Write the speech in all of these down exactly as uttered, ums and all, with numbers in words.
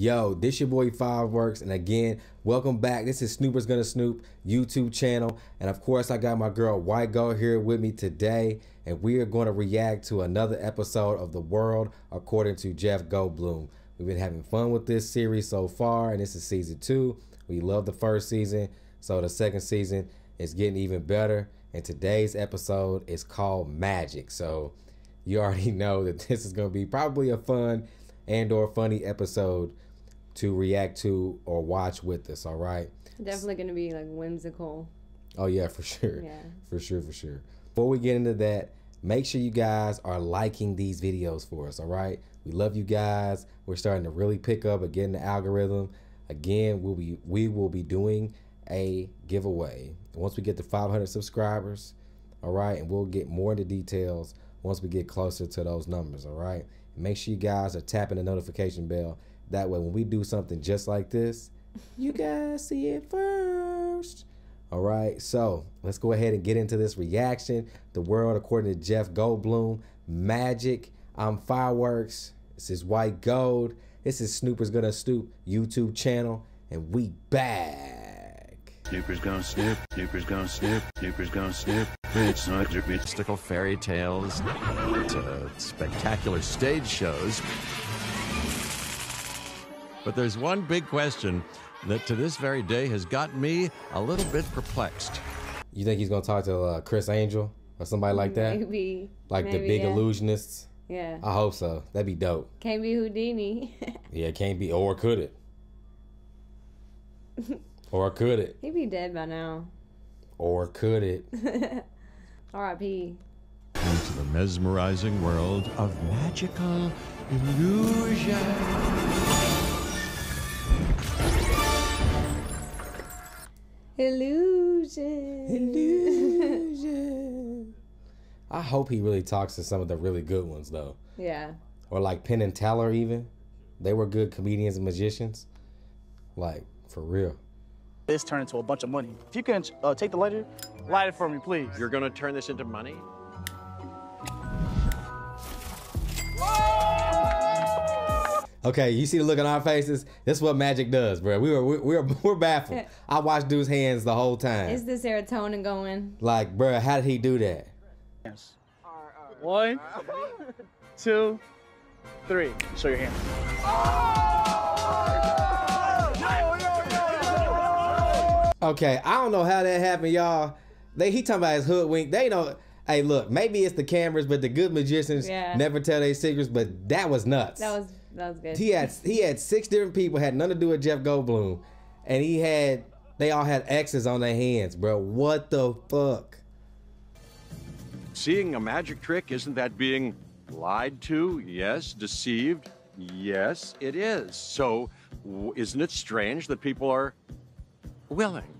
Yo, this your boy Fiveworks, and again, welcome back. This is Snoopers Gonna Snoop YouTube channel, and of course, I got my girl White Girl here with me today, and we are going to react to another episode of The World According to Jeff Goldblum. We've been having fun with this series so far, and this is season two. We love the first season, so the second season is getting even better, and today's episode is called Magic, so you already know that this is going to be probably a fun and or funny episode to react to or watch with us, all right? Definitely going to be like whimsical. Oh yeah, for sure. Yeah. For sure, for sure. Before we get into that, make sure you guys are liking these videos for us, all right? We love you guys. We're starting to really pick up and get in the algorithm. Again, we'll be, we will be doing a giveaway. Once we get to five hundred subscribers, all right? And we'll get more into details once we get closer to those numbers, all right? And make sure you guys are tapping the notification bell. That way, when we do something just like this, you guys see it first. All right, so let's go ahead and get into this reaction. The World According to Jeff Goldblum, Magic. I'm Fireworks. This is White Gold. This is Snoopers Gonna Snoop YouTube channel, and we back. Snoopers gonna snoop. Snoopers gonna snoop. Snoopers gonna snoop. It's not your mystical fairy tales to spectacular stage shows. But there's one big question that to this very day has got me a little bit perplexed. You think he's going to talk to uh, Criss Angel or somebody like that? Maybe. Like Maybe, the big yeah. illusionists? Yeah. I hope so. That'd be dope. Can't be Houdini. Yeah, can't be. Or could it? Or could it? He'd be dead by now. Or could it? R I P Into the mesmerizing world of magical illusion. Illusion. Illusion. I hope he really talks to some of the really good ones, though. Yeah. Or like Penn and Teller, even. They were good comedians and magicians. Like, for real. This turned into a bunch of money. If you can uh, take the lighter, light it for me, please. You're going to turn this into money? Okay, you see the look on our faces? That's what magic does, bro. We were we were, we were baffled. I watched dude's hands the whole time. Is the serotonin going? Like, bro, how did he do that? Yes. One, two, three. Show your hand. Okay, I don't know how that happened, y'all. They he talking about his hoodwink. They don't. Hey, look, maybe it's the cameras, but the good magicians yeah. never tell their secrets. But that was nuts. That was. That was good. He had he had six different people, had nothing to do with Jeff Goldblum, and he had they all had X's on their hands, bro. What the fuck? Seeing a magic trick, isn't that being lied to? Yes, deceived. Yes, it is. So, w isn't it strange that people are willing?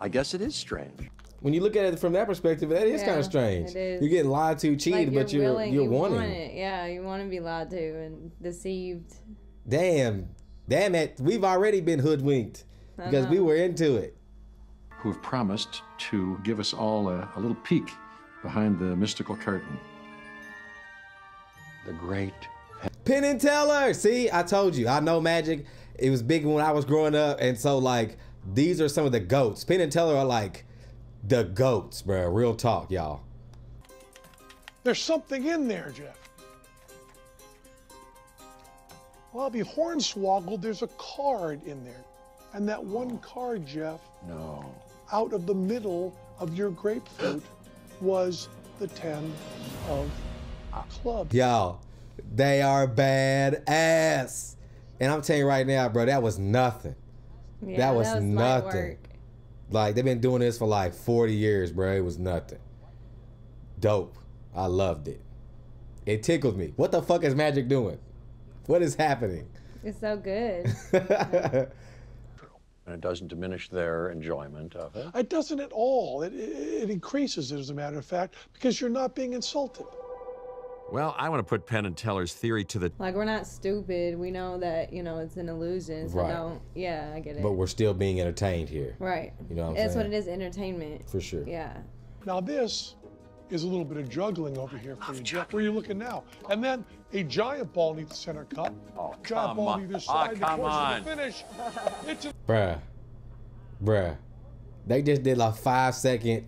I guess it is strange. When you look at it from that perspective, that is yeah, kind of strange. It is. You're getting lied to, cheated, like you're but you're willing, you're you wanting want it. Yeah, you want to be lied to and deceived. Damn, damn it! We've already been hoodwinked I because know. we were into it. Who've promised to give us all a, a little peek behind the mystical curtain? The great Penn and Teller. See, I told you. I know magic. It was big when I was growing up, and so like these are some of the goats. Penn and Teller are like. The goats, bro. Real talk, y'all. There's something in there, Jeff. Well, I'll be hornswoggled. There's a card in there. And that one card, Jeff, no. out of the middle of your grapefruit was the ten of clubs. Y'all, they are bad ass. And I'm telling you right now, bro, that was nothing. Yeah, that was, that was nothing. Like, they've been doing this for like forty years, bro. It was nothing. Dope. I loved it. It tickled me. What the fuck is magic doing? What is happening? It's so good. And it doesn't diminish their enjoyment of it. It doesn't at all. It, it, it increases it, as a matter of fact, because you're not being insulted. Well, I want to put Penn and Teller's theory to the... Like, we're not stupid. We know that, you know, it's an illusion, so right. don't... Yeah, I get it. But we're still being entertained here. Right. You know what I'm That's saying? That's what it is, entertainment. For sure. Yeah. Now this is a little bit of juggling over here for you, Jeff. Where are you looking now? And then a giant ball needs the center cut. Oh, giant ball on either side. Oh, come on. The finish. It's bruh. Bruh. They just did like five second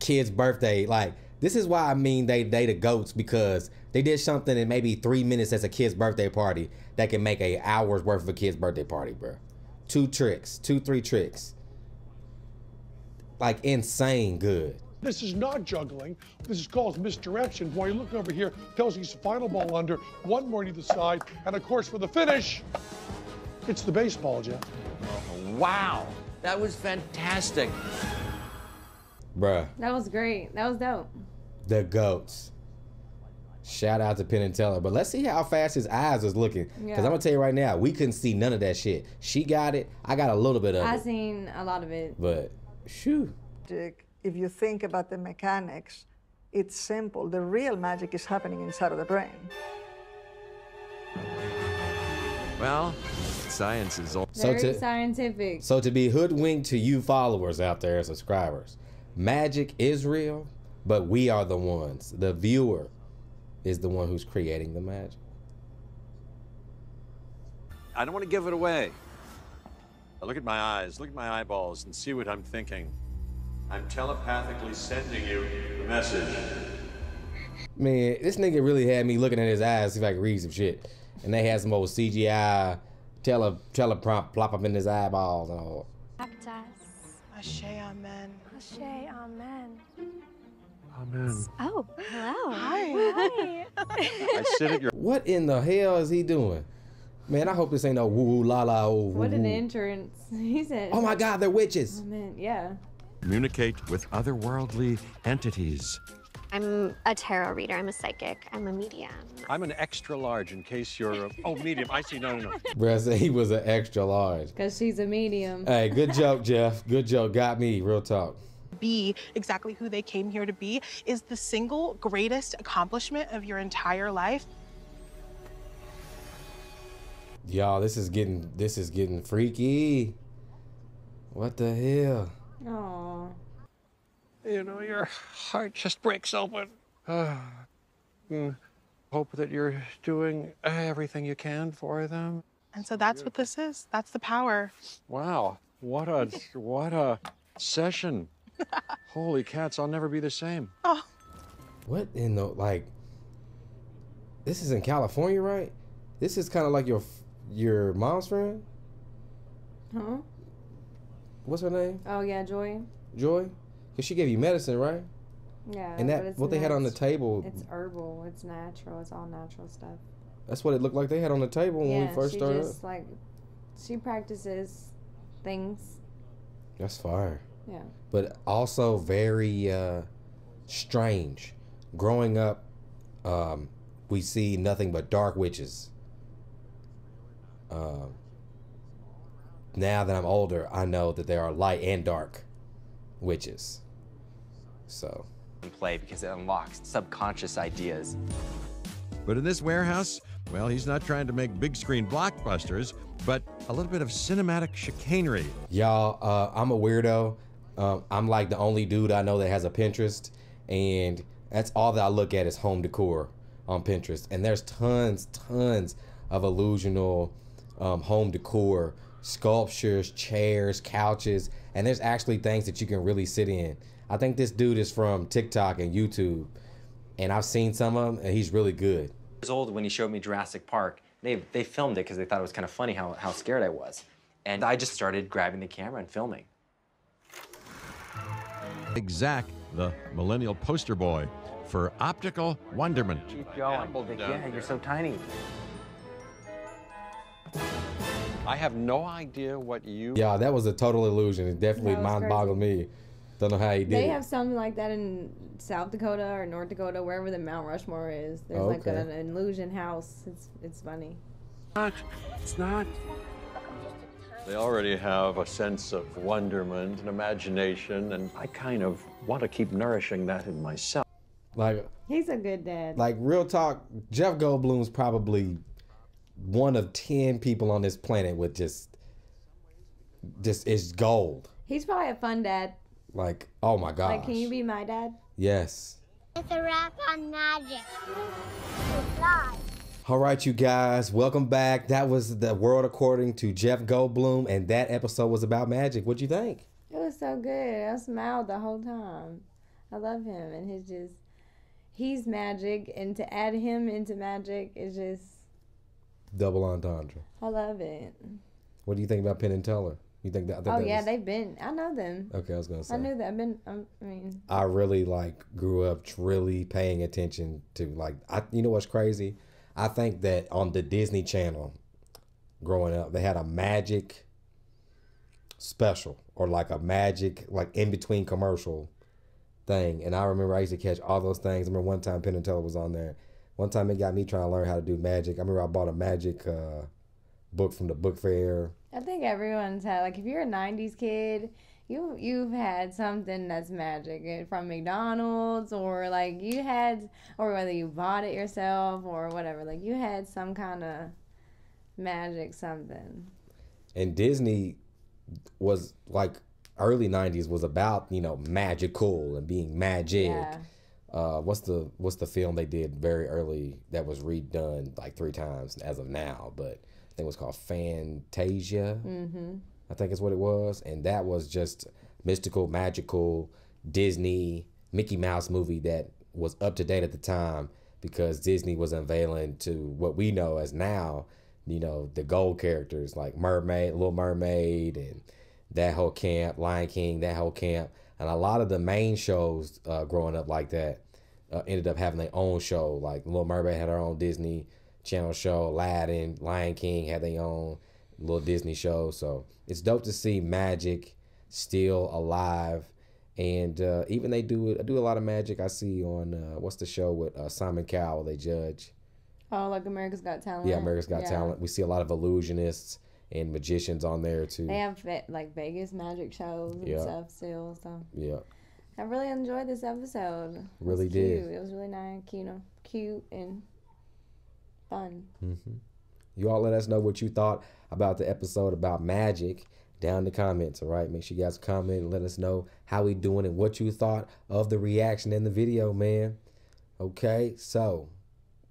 kid's birthday. Like, this is why I mean they they the goats, because they did something in maybe three minutes as a kid's birthday party that can make an hour's worth of a kid's birthday party, bruh. Two tricks, two, three tricks. Like, insane good. This is not juggling. This is called misdirection. While you look over here, tells you it's the final ball under, one more to the side, and of course for the finish, it's the baseball, Jeff. Wow, that was fantastic. Bruh. That was great, that was dope. The goats. Shout out to Penn and Teller, but let's see how fast his eyes is looking. Yeah. Cause I'm gonna tell you right now, we couldn't see none of that shit. She got it, I got a little bit of I it. I seen a lot of it. But, shoo. Dick. If you think about the mechanics, it's simple. The real magic is happening inside of the brain. Well, science is all very so to, scientific. So to be hoodwinked to you followers out there and subscribers, magic is real, but we are the ones. The viewer is the one who's creating the magic. I don't want to give it away. I look at my eyes, look at my eyeballs, and see what I'm thinking. I'm telepathically sending you the message. Man, this nigga really had me looking at his eyes, see if I could read some shit. And they had some old C G I tele teleprompt plop up in his eyeballs and all. Baptize. Ashe, amen. Ashe, amen. Amen. Oh, hello. Hi. Hi. I sit at your. What in the hell is he doing? Man, I hope this ain't no woo-woo la la. Oh, woo-woo. What an entrance. He said. Oh my God, they're witches. Amen. Yeah. Communicate with otherworldly entities. I'm a tarot reader. I'm a psychic. I'm a medium. I'm an extra large in case you're a... Oh, medium. I see. No, no, no. Bruh said he was an extra large. Because she's a medium. Hey, good joke, Jeff. Good joke. Got me. Real talk. Be exactly who they came here to be is the single greatest accomplishment of your entire life. Y'all, this is getting... This is getting freaky. What the hell? Aww. You know, your heart just breaks open. Uh, hope that you're doing everything you can for them. And so that's what this is. That's the power. Wow. What a what a session. Holy cats, I'll never be the same. Oh. What in the, like, this is in California, right? This is kind of like your your mom's friend? Huh? What's her name? Oh, yeah, Joy. Joy? Because she gave you medicine, right? Yeah. And that, what they had on the table. It's herbal. It's natural. It's all natural stuff. That's what it looked like they had on the table when yeah, we first she started. Yeah, just, like, she practices things. That's fire. Yeah. But also very uh, strange. Growing up, um, we see nothing but dark witches. Um. Now that I'm older, I know that there are light and dark witches. So. Play because it unlocks subconscious ideas. But in this warehouse, well, he's not trying to make big screen blockbusters, but a little bit of cinematic chicanery. Y'all, uh, I'm a weirdo. Um, I'm like the only dude I know that has a Pinterest, and that's all that I look at is home decor on Pinterest. And there's tons, tons of illusional um, home decor. Sculptures, chairs, couches, and there's actually things that you can really sit in. I think this dude is from TikTok and YouTube, and I've seen some of them, and he's really good. I was old when he showed me Jurassic Park. They, they filmed it because they thought it was kind of funny how, how scared I was. And I just started grabbing the camera and filming. Zach, the millennial poster boy for optical wonderment. Keep going. Like, yeah, you're so tiny. I have no idea what you... Yeah, that was a total illusion. It definitely mind-boggled me. Don't know how he did it. They have something like that in South Dakota or North Dakota, wherever the Mount Rushmore is. There's okay. like an, an illusion house. It's, it's funny. It's not. It's not. They already have a sense of wonderment and imagination, and I kind of want to keep nourishing that in myself. Like, he's a good dad. Like, real talk, Jeff Goldblum's probably... one of ten people on this planet with just just is gold. He's probably a fun dad. Like, oh my god, like, can you be my dad? Yes. It's a wrap on magic. All right, you guys, welcome back. That was The World According to Jeff Goldblum, and that episode was about magic. What'd you think? It was so good. I smiled the whole time. I love him, and he's just, he's magic, and to add him into magic is just... double entendre. I love it. What do you think about Penn and Teller? You think that? I think oh that yeah, was... they've been. I know them. Okay, I was gonna say. I knew that. I've been. I'm, I mean. I really like grew up really paying attention to like. I you know what's crazy? I think that on the Disney Channel, growing up, they had a magic special or like a magic like in between commercial thing, and I remember I used to catch all those things. I remember one time Penn and Teller was on there. One time it got me trying to learn how to do magic. I remember I bought a magic uh, book from the book fair. I think everyone's had, like, if you're a nineties kid, you, you've had something that's magic from McDonald's or, like, you had, or whether you bought it yourself or whatever. Like, you had some kind of magic something. And Disney was, like, early nineties was about, you know, magical and being magic. Yeah. Uh, what's the what's the film they did very early that was redone, like, three times as of now, but... I think it was called Fantasia. Mm-hmm. I think is what it was, and that was just mystical, magical Disney Mickey Mouse movie that was up to date at the time because Disney was unveiling to what we know as now, you know, the gold characters like Mermaid, Little Mermaid, and that whole camp, Lion King, that whole camp, and a lot of the main shows uh, growing up like that uh, ended up having their own show. Like Little Mermaid had her own Disney Channel show, Aladdin, Lion King had their own little Disney show. So it's dope to see magic still alive, and uh, even they do do a lot of magic. I see on uh, what's the show with uh, Simon Cowell? They judge. Oh, like America's Got Talent. Yeah, America's Got yeah. Talent. We see a lot of illusionists and magicians on there too. They have like Vegas magic shows and yeah. stuff still. So yeah, I really enjoyed this episode. Really it did. Cute. It was really nice, cute, you know, cute and. Fun. Mm-hmm. You all let us know what you thought about the episode about magic down in the comments, all right? Make sure you guys comment and let us know how we doing and what you thought of the reaction in the video, man. Okay, so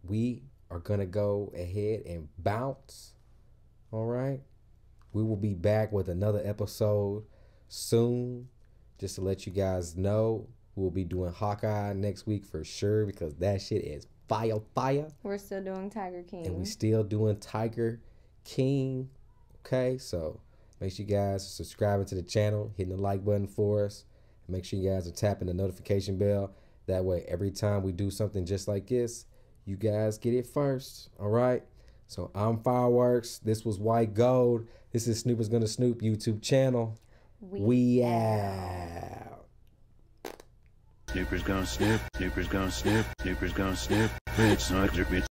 we are going to go ahead and bounce, all right? We will be back with another episode soon. Just to let you guys know, we'll be doing Hawkeye next week for sure because that shit is Fire, fire. We're still doing Tiger King. And we're still doing Tiger King. Okay, so make sure you guys are subscribing to the channel, hitting the like button for us. And make sure you guys are tapping the notification bell. That way, every time we do something just like this, you guys get it first. All right? So I'm Fireworks. This was White Gold. This is Snoopers Gonna Snoop YouTube channel. We, we out. Snoopers gonna snoop, Snoopers gonna snoop, Snoopers gonna snoop, it's not your bitch.